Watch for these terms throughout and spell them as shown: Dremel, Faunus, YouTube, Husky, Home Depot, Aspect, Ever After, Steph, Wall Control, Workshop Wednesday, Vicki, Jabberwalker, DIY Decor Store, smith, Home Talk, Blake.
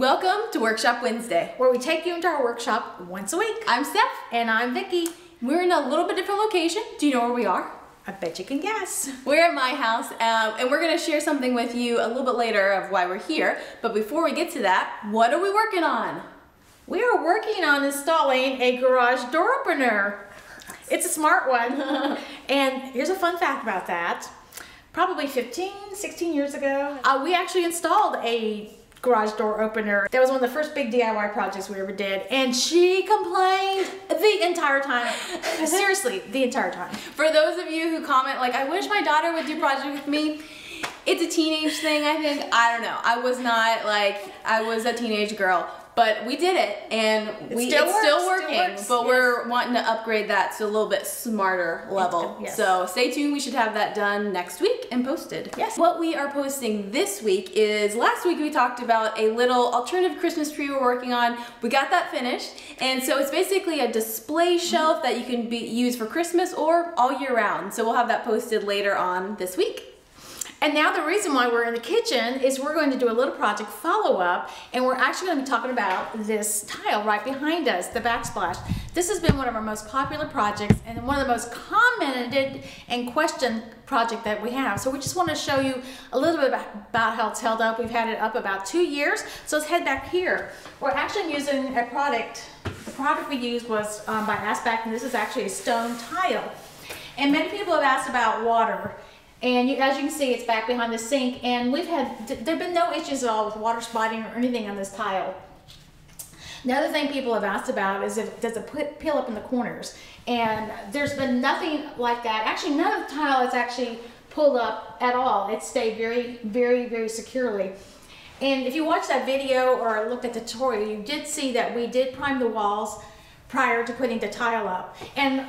Welcome to Workshop Wednesday, where we take you into our workshop once a week. I'm Steph. And I'm Vicki. We're in a little bit different location. Do you know where we are? I bet you can guess. We're at my house, and we're going to share something with you a little bit later of why we're here. But before we get to that, what are we working on? We are working on installing a garage door opener. It's a smart one. And here's a fun fact about that. Probably 15, 16 years ago, we actually installed a garage door opener. That was one of the first big DIY projects we ever did, and she complained the entire time. Seriously, the entire time. For those of you who comment like, I wish my daughter would do projects with me, it's a teenage thing, I think. I don't know. I was a teenage girl. But we did it, and it's still working, but yes, we're wanting to upgrade that to a little bit smarter level. Yes. So stay tuned. We should have that done next week and posted. Yes. What we are posting this week is, last week we talked about a little alternative Christmas tree we're working on. We got that finished, and so it's basically a display shelf that you can use for Christmas or all year round. So we'll have that posted later on this week. And now the reason why we're in the kitchen is we're going to do a little project follow-up, and we're actually going to be talking about this tile right behind us, the backsplash. This has been one of our most popular projects and one of the most commented and questioned project that we have. So we just want to show you a little bit about how it's held up. We've had it up about 2 years, so let's head back here. We're actually using a product. The product we used was by Aspect, and this is actually a stone tile. And many people have asked about water. And as you can see, it's back behind the sink, and there have been no issues at all with water spotting or anything on this tile. Another thing people have asked about is does it peel up in the corners? And there's been nothing like that. Actually, none of the tile has actually pulled up at all. It stayed very, very, very securely. And if you watched that video or looked at the tutorial, you did see that we did prime the walls prior to putting the tile up. And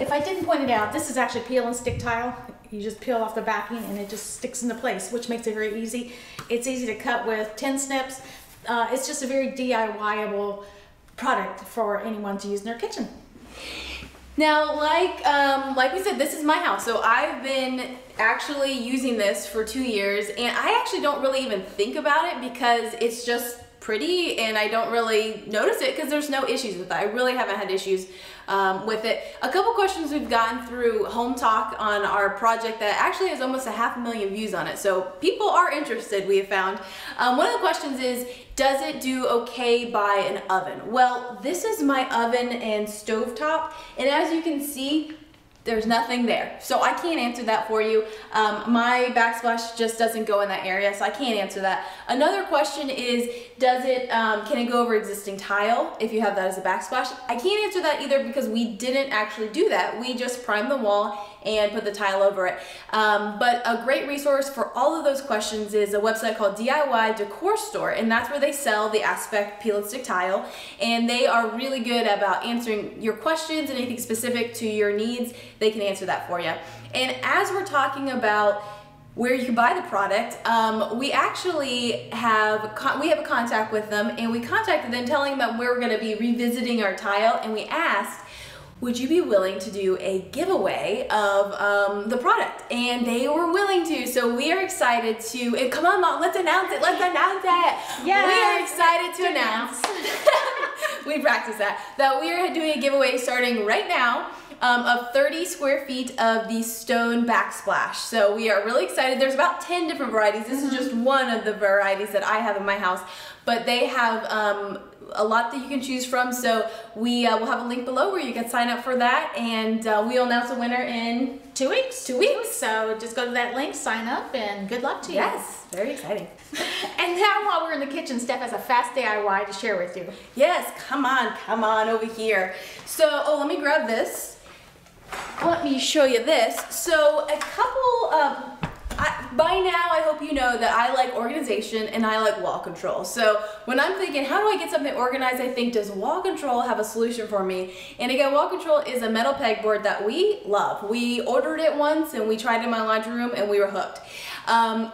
if I didn't point it out, this is actually peel and stick tile. You just peel off the backing and it just sticks into place, which makes it very easy. It's easy to cut with 10 snips. It's just a very DIY-able product for anyone to use in their kitchen. Now, like we said, this is my house, so I've been actually using this for 2 years, and I actually don't really even think about it because it's just pretty, and I don't really notice it because there's no issues with it. I really haven't had issues with it. A couple questions we've gotten through Home Talk on our project that actually has almost 500,000 views on it, so people are interested, we have found. One of the questions is, does it do okay by an oven? Well, this is my oven and stovetop, and as you can see, there's nothing there. So I can't answer that for you. My backsplash just doesn't go in that area, so I can't answer that. Another question is, can it go over existing tile if you have that as a backsplash? I can't answer that either because we didn't actually do that. We just primed the wall and put the tile over it. But a great resource for all of those questions is a website called DIY Decor Store, and that's where they sell the Aspect peel and stick tile, and they are really good about answering your questions and anything specific to your needs. They can answer that for you. And as we're talking about where you can buy the product, we actually have a contact with them, and we contacted them telling them where we're going to be revisiting our tile, and we asked, would you be willing to do a giveaway of the product? And they were willing to, so we are excited to, and come on Mom, let's announce it. Yes. We are excited to announce, we practiced that we are doing a giveaway starting right now of 30 square feet of the stone backsplash. So we are really excited. There's about 10 different varieties. This is just one of the varieties that I have in my house, but they have a lot that you can choose from. So we will have a link below where you can sign up for that, and we'll announce a winner in 2 weeks. 2 weeks. So just go to that link, sign up, and good luck to you. Yes, very exciting. And now while we're in the kitchen, Steph has a fast DIY to share with you. Yes, come on over here. So, let me grab this. Let me show you this. So a couple of, by now I hope you know that I like organization and I like wall control. So when I'm thinking, how do I get something organized, I think, does wall control have a solution for me? And again, wall control is a metal pegboard that we love. We ordered it once and we tried it in my laundry room and we were hooked.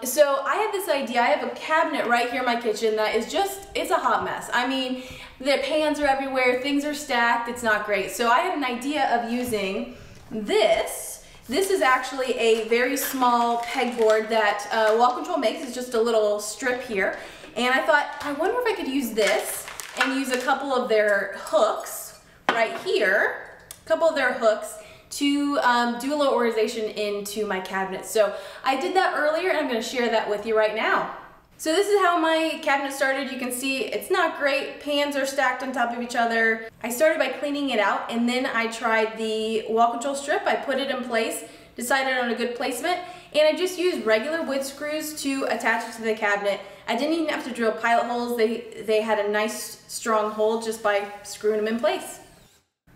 So I had this idea. I have a cabinet right here in my kitchen that is just, it's a hot mess. I mean, the pans are everywhere, things are stacked, it's not great. So I had an idea of using this is actually a very small pegboard that Wall Control makes. It's just a little strip here. And I thought, I wonder if I could use this and use a couple of their hooks right here, a couple of their hooks to do a little organization into my cabinet. So I did that earlier and I'm gonna share that with you right now. So this is how my cabinet started. You can see it's not great. Pans are stacked on top of each other. I started by cleaning it out and then I tried the wall control strip. I put it in place, decided on a good placement, and I just used regular wood screws to attach it to the cabinet. I didn't even have to drill pilot holes. They had a nice strong hold just by screwing them in place.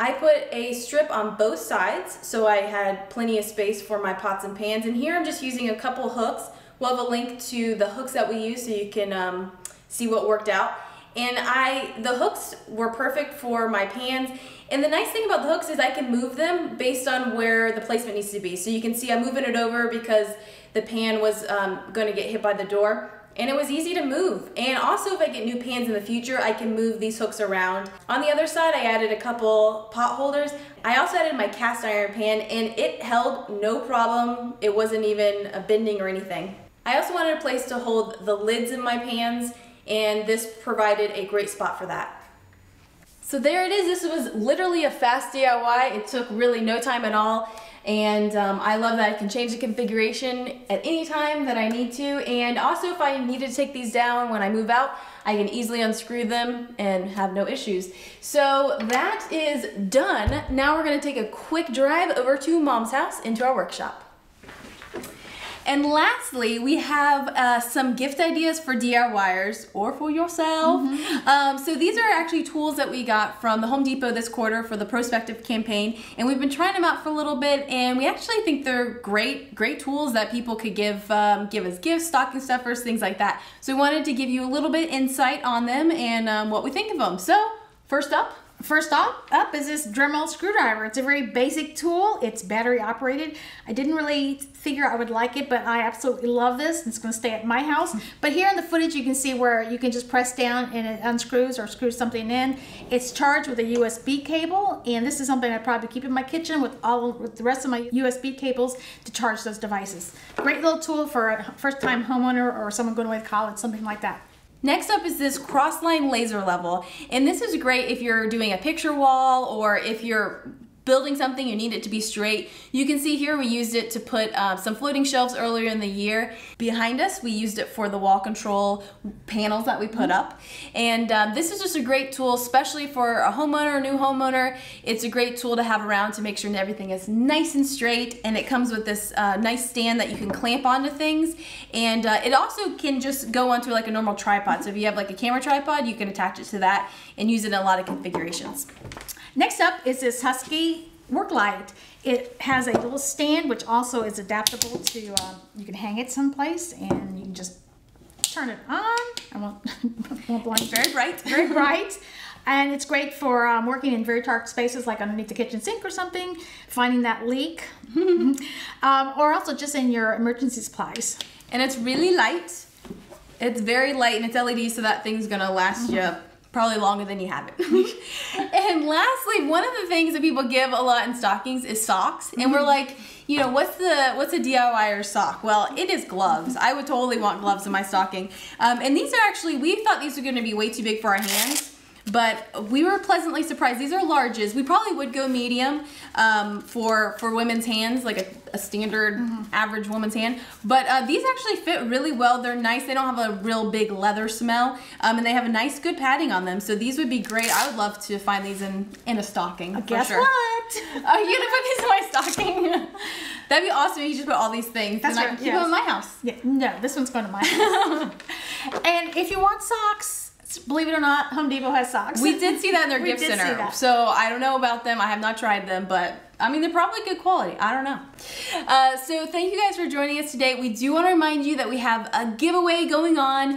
I put a strip on both sides so I had plenty of space for my pots and pans, and here I'm just using a couple hooks. We'll have a link to the hooks that we use so you can see what worked out. And the hooks were perfect for my pans. And the nice thing about the hooks is I can move them based on where the placement needs to be. So you can see I'm moving it over because the pan was gonna get hit by the door. And it was easy to move. And also if I get new pans in the future, I can move these hooks around. On the other side, I added a couple pot holders. I also added my cast iron pan and it held no problem. It wasn't even a bending or anything. I also wanted a place to hold the lids in my pans, and this provided a great spot for that. So there it is. This was literally a fast DIY. It took really no time at all, and I love that I can change the configuration at any time that I need to, and also if I need to take these down when I move out, I can easily unscrew them and have no issues. So that is done. Now we're going to take a quick drive over to Mom's house into our workshop. And lastly, we have some gift ideas for DIYers or for yourself. So these are actually tools that we got from the Home Depot this quarter for the prospective campaign. And we've been trying them out for a little bit, and we actually think they're great tools that people could give as gifts, stocking stuffers, things like that. So we wanted to give you a little bit insight on them and what we think of them. So First up is this Dremel screwdriver. It's a very basic tool. It's battery operated. I didn't really figure I would like it, but I absolutely love this. It's gonna stay at my house. But here in the footage, you can see where you can just press down and it unscrews or screws something in. It's charged with a USB cable, and this is something I probably keep in my kitchen with the rest of my USB cables to charge those devices. Great little tool for a first-time homeowner or someone going away to college, something like that. Next up is this Crossline laser level, and this is great if you're doing a picture wall or if you're building something you need it to be straight. You can see here we used it to put some floating shelves earlier in the year. Behind us we used it for the wall control panels that we put up, and this is just a great tool, especially for a homeowner, a new homeowner. It's a great tool to have around to make sure that everything is nice and straight, and it comes with this nice stand that you can clamp onto things, and it also can just go onto like a normal tripod. So if you have like a camera tripod, you can attach it to that and use it in a lot of configurations. Next up is this Husky work light. It has a little stand which also is adaptable to, you can hang it someplace and you can just turn it on. I won't blind. Very bright. Very bright. And it's great for working in very dark spaces like underneath the kitchen sink or something, finding that leak, or also just in your emergency supplies. And it's really light. It's very light and it's LED, so that thing's gonna last you probably longer than you have it. And lastly, one of the things that people give a lot in stockings is socks. And we're like, you know, what's a DIYer sock? Well, it is gloves. I would totally want gloves in my stocking. And these are actually, we thought these were gonna be way too big for our hands, but we were pleasantly surprised. These are larges. We probably would go medium for women's hands, like a standard average woman's hand. But these actually fit really well. They're nice. They don't have a real big leather smell, and they have a nice, good padding on them. So these would be great. I would love to find these in a stocking. Guess for sure. What? Are you gonna put these in my stocking? That'd be awesome if you just put all these things. That's right. Keep them in my house. Yeah. No, this one's going to my house. And if you want socks, believe it or not, Home Depot has socks. We did see that in their gift center. So I don't know about them. I have not tried them, but I mean, they're probably good quality. I don't know. So thank you guys for joining us today. We do want to remind you that we have a giveaway going on.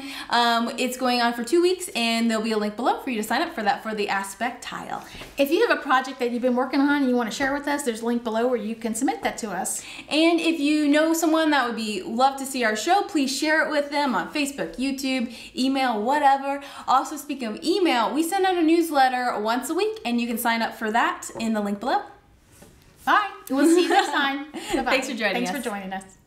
It's going on for 2 weeks, and there'll be a link below for you to sign up for that for the Aspect tile. If you have a project that you've been working on and you want to share with us, there's a link below where you can submit that to us. And if you know someone that would be love to see our show, please share it with them on Facebook, YouTube, email, whatever. Also, speaking of email, we send out a newsletter once a week, and you can sign up for that in the link below. Bye. We'll see you next time. Bye-bye. Thanks for joining us.